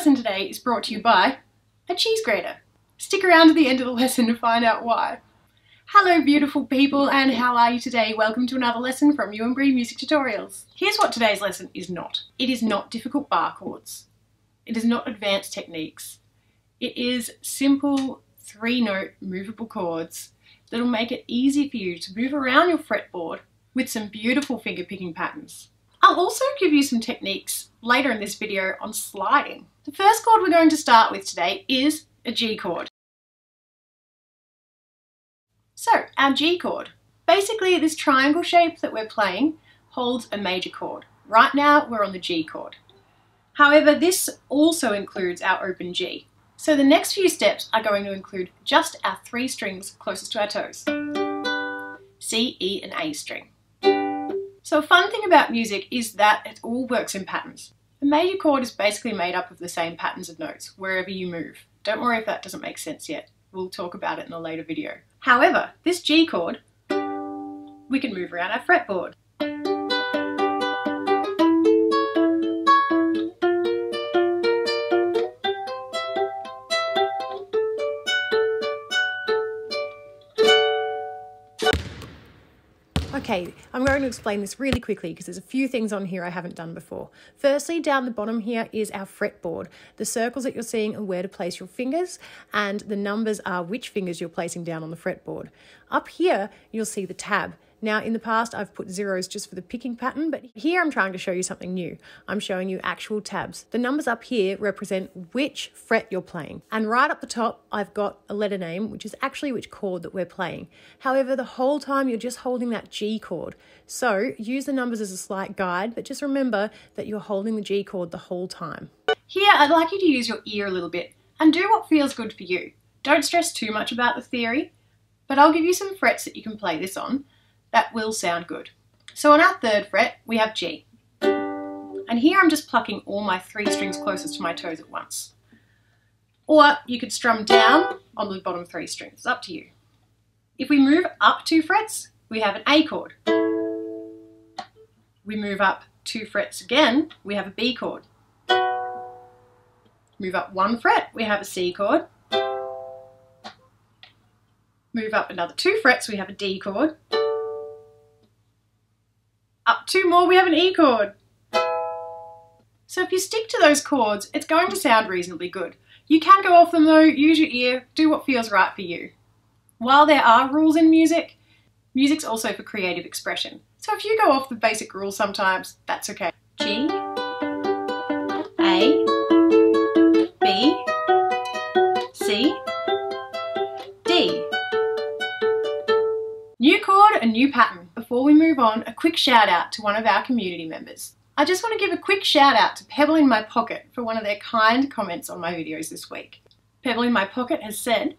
lesson today is brought to you by a cheese grater. Stick around to the end of the lesson to find out why. Hello beautiful people, and how are you today? Welcome to another lesson from You and Bree Music Tutorials. Here's what today's lesson is not. It is not difficult bar chords. It is not advanced techniques. It is simple three-note movable chords that'll make it easy for you to move around your fretboard with some beautiful finger picking patterns. I'll also give you some techniques later in this video on sliding. The first chord we're going to start with today is a G chord. So, our G chord. Basically, this triangle shape that we're playing holds a major chord. Right now, we're on the G chord. However, this also includes our open G. So the next few steps are going to include just our three strings closest to our toes. C, E, and A string. So a fun thing about music is that it all works in patterns. A major chord is basically made up of the same patterns of notes wherever you move. Don't worry if that doesn't make sense yet. We'll talk about it in a later video. However, this G chord, we can move around our fretboard. Okay, I'm going to explain this really quickly because there's a few things on here I haven't done before. Firstly, down the bottom here is our fretboard. The circles that you're seeing are where to place your fingers, and the numbers are which fingers you're placing down on the fretboard. Up here, you'll see the tab. Now, in the past, I've put zeros just for the picking pattern, but here I'm trying to show you something new. I'm showing you actual tabs. The numbers up here represent which fret you're playing. And right up the top, I've got a letter name, which is actually which chord that we're playing. However, the whole time you're just holding that G chord. So use the numbers as a slight guide, but just remember that you're holding the G chord the whole time. Here, I'd like you to use your ear a little bit and do what feels good for you. Don't stress too much about the theory, but I'll give you some frets that you can play this on that will sound good. So on our third fret, we have G. And here I'm just plucking all my three strings closest to my toes at once. Or you could strum down on the bottom three strings, it's up to you. If we move up two frets, we have an A chord. We move up two frets again, we have a B chord. Move up one fret, we have a C chord. Move up another two frets, we have a D chord. Up two more, we have an E chord. So if you stick to those chords, it's going to sound reasonably good. You can go off them though, use your ear, do what feels right for you. While there are rules in music, music's also for creative expression. So if you go off the basic rules sometimes, that's okay. G, A, B, C, D. New chord, a new pattern. Before we move on, a quick shout out to one of our community members. I just want to give a quick shout out to Pebble in My Pocket for one of their kind comments on my videos this week. Pebble in My Pocket has said,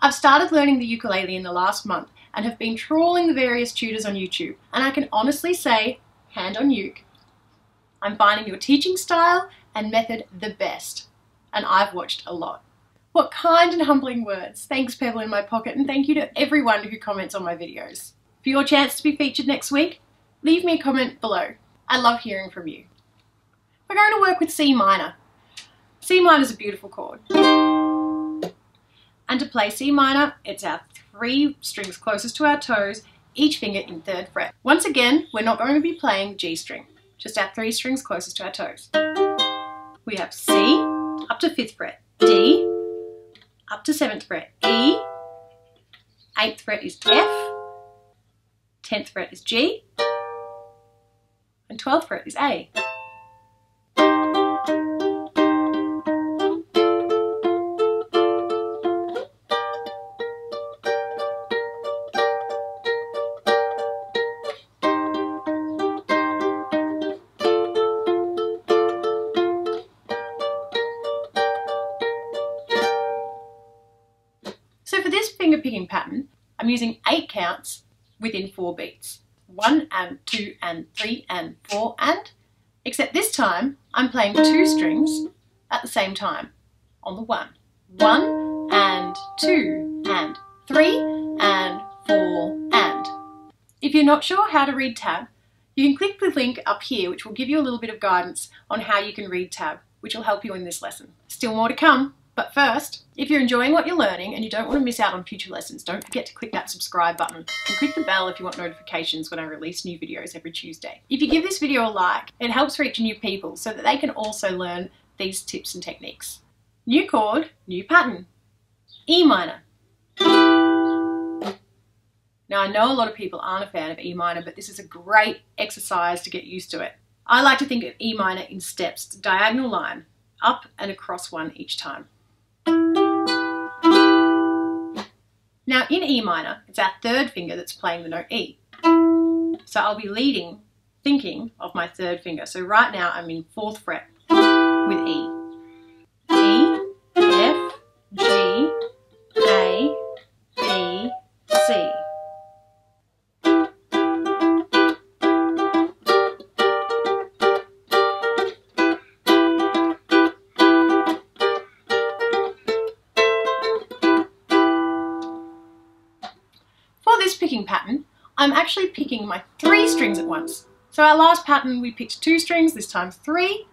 "I've started learning the ukulele in the last month and have been trawling the various tutors on YouTube, and I can honestly say, hand on uke, I'm finding your teaching style and method the best, and I've watched a lot." What kind and humbling words. Thanks Pebble in My Pocket, and thank you to everyone who comments on my videos. For your chance to be featured next week, leave me a comment below. I love hearing from you. We're going to work with C minor. C minor is a beautiful chord. And to play C minor, it's our three strings closest to our toes, each finger in third fret. Once again, we're not going to be playing G string, just our three strings closest to our toes. We have C up to fifth fret, D up to seventh fret, E, eighth fret is F, 10th fret is G, and 12th fret is A. So for this finger picking pattern, I'm using 8 counts within 4 beats. 1 and 2 and 3 and 4 and, except this time I'm playing 2 strings at the same time on the 1. 1 and 2 and 3 and 4 and. If you're not sure how to read tab, you can click the link up here, which will give you a little bit of guidance on how you can read tab. which will help you in this lesson. Still more to come, but first, if you're enjoying what you're learning and you don't want to miss out on future lessons, don't forget to click that subscribe button and click the bell if you want notifications when I release new videos every Tuesday. If you give this video a like, it helps reach new people so that they can also learn these tips and techniques. New chord, new pattern. E minor. Now, I know a lot of people aren't a fan of E minor, but this is a great exercise to get used to it. I like to think of E minor in steps. It's a diagonal line, up and across one each time. Now, in E minor, it's our third finger that's playing the note E. So I'll be leading, thinking of my third finger. So right now I'm in 4th fret with E. E, F, G, A, B, C. Picking pattern, I'm actually picking my 3 strings at once. So our last pattern we picked 2 strings, this time 3.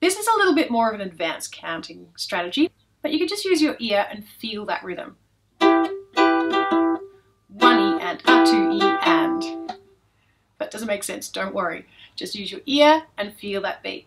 This is a little bit more of an advanced counting strategy, but you can just use your ear and feel that rhythm. 1 E and a, 2 E and. If that doesn't make sense, don't worry. Just use your ear and feel that beat.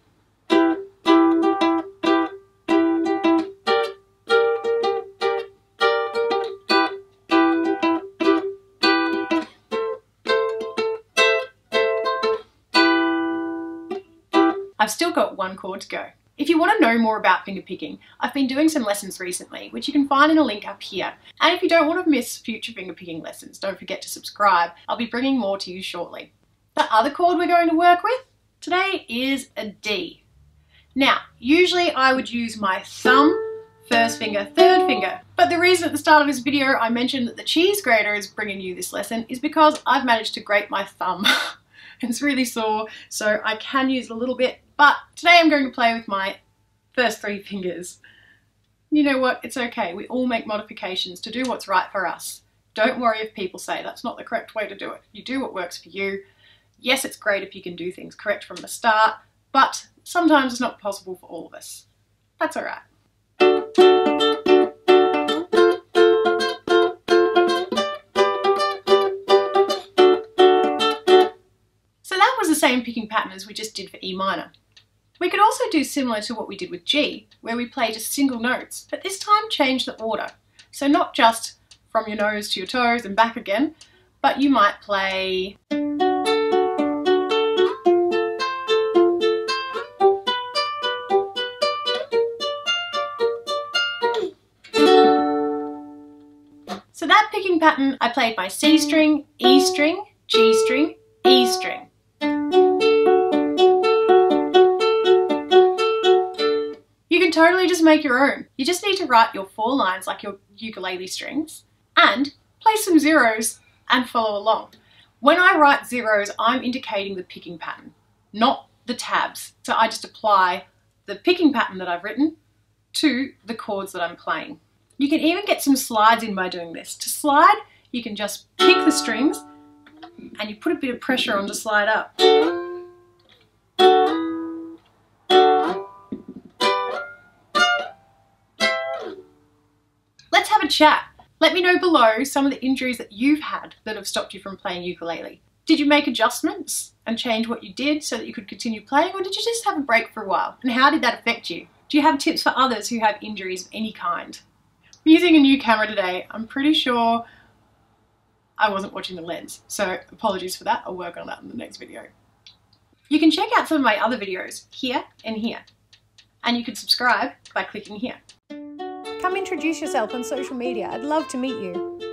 I've still got 1 chord to go. If you want to know more about finger picking, I've been doing some lessons recently, which you can find in a link up here. And if you don't want to miss future finger picking lessons, don't forget to subscribe. I'll be bringing more to you shortly. The other chord we're going to work with today is a D. Now, usually I would use my thumb, first finger, third finger. But the reason at the start of this video I mentioned that the cheese grater is bringing you this lesson is because I've managed to grate my thumb. It's really sore, so I can use it a little bit, but today I'm going to play with my first 3 fingers. You know what? It's okay. We all make modifications to do what's right for us. Don't worry if people say that's not the correct way to do it. You do what works for you. Yes, it's great if you can do things correct from the start, but sometimes it's not possible for all of us. That's all right. Same picking pattern as we just did for E minor. We could also do similar to what we did with G, where we play just single notes, but this time change the order. So not just from your nose to your toes and back again, but you might play . So that picking pattern, I played my C string, E string, G string, E string. Totally just make your own. You just need to write your 4 lines like your ukulele strings and place some zeros and follow along. When I write zeros, I'm indicating the picking pattern, not the tabs. So I just apply the picking pattern that I've written to the chords that I'm playing. You can even get some slides in by doing this. To slide, you can just pick the strings and you put a bit of pressure on to slide up. Chat. Let me know below some of the injuries that you've had that have stopped you from playing ukulele. Did you make adjustments and change what you did so that you could continue playing, or did you just have a break for a while? And how did that affect you? Do you have tips for others who have injuries of any kind? I'm using a new camera today. I'm pretty sure I wasn't watching the lens, so apologies for that. I'll work on that in the next video. You can check out some of my other videos here and here, and you can subscribe by clicking here. Come introduce yourself on social media. I'd love to meet you.